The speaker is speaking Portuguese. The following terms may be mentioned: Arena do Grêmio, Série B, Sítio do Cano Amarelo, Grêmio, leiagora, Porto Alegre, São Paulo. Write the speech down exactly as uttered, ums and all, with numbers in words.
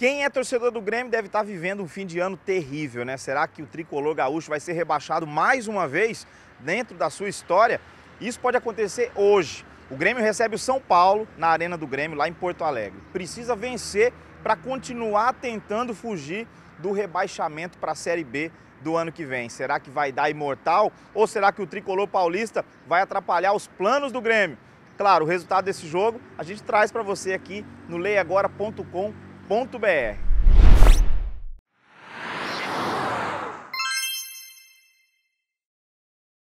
Quem é torcedor do Grêmio deve estar vivendo um fim de ano terrível, né? Será que o tricolor gaúcho vai ser rebaixado mais uma vez dentro da sua história? Isso pode acontecer hoje. O Grêmio recebe o São Paulo na Arena do Grêmio, lá em Porto Alegre. Precisa vencer para continuar tentando fugir do rebaixamento para a Série B do ano que vem. Será que vai dar imortal ou será que o tricolor paulista vai atrapalhar os planos do Grêmio? Claro, o resultado desse jogo a gente traz para você aqui no leia agora ponto com ponto br.